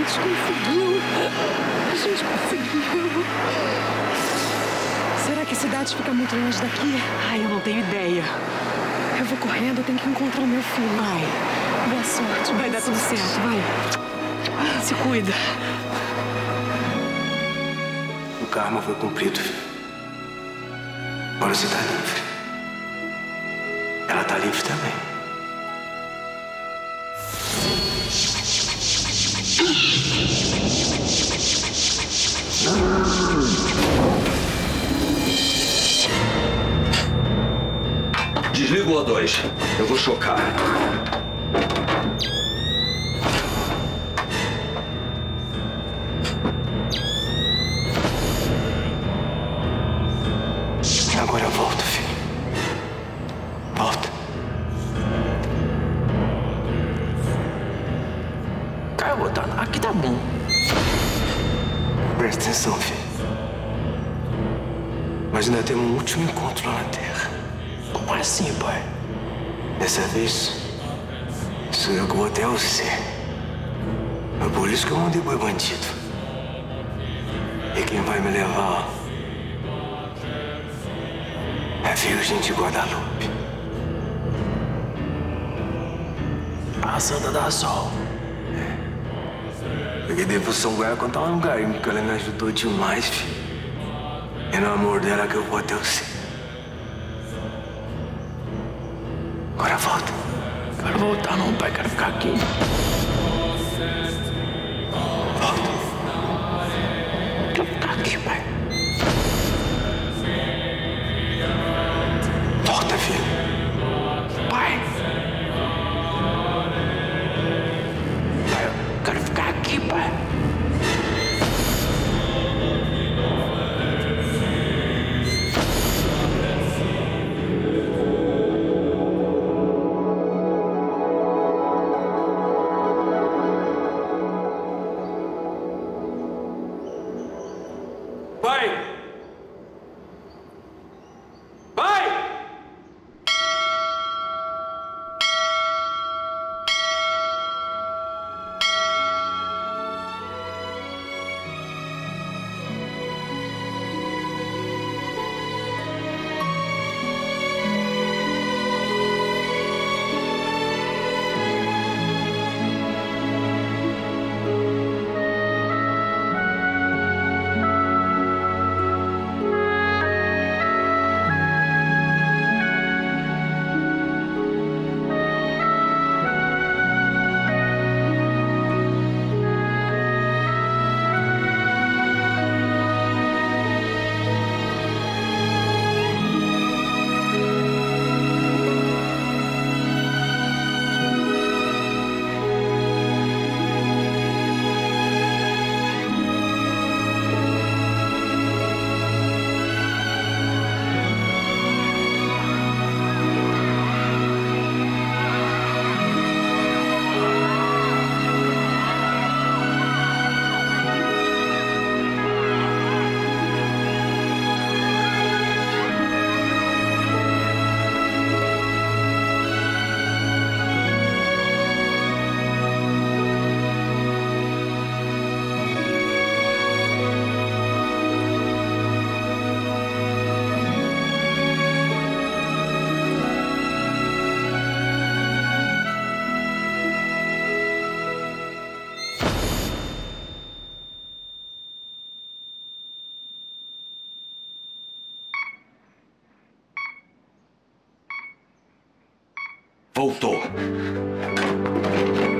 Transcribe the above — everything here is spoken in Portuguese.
gente conseguiu. A gente conseguiu. Será que a cidade fica muito longe daqui? Ai, eu não tenho ideia. Eu vou correndo, eu tenho que encontrar meu filho. Vai. Boa sorte. Vai dar tudo certo, vai. Se cuida. O karma foi cumprido. Agora você tá livre. Ela tá livre também. Desliga o O2. Eu vou chocar. Agora volta, filho. Volta. Garota, aqui tá bom. Presta atenção, filho. Nós ainda temos um último encontro lá na Terra. Como assim, pai? Dessa vez, sou eu que vou até você. É por isso que eu mandei boi bandido. E quem vai me levar é a Virgem de Guadalupe. A Santa da Sol. É. Porque devoção goiaba contar um carinho, porque ela me ajudou demais, filho. É no amor dela que eu vou até você. Agora volta. Quero voltar não, pai. Quero ficar aqui. Volta. Quero ficar aqui, pai. Volta, filho. Pai. Pai, eu quero ficar aqui, pai. Voltou.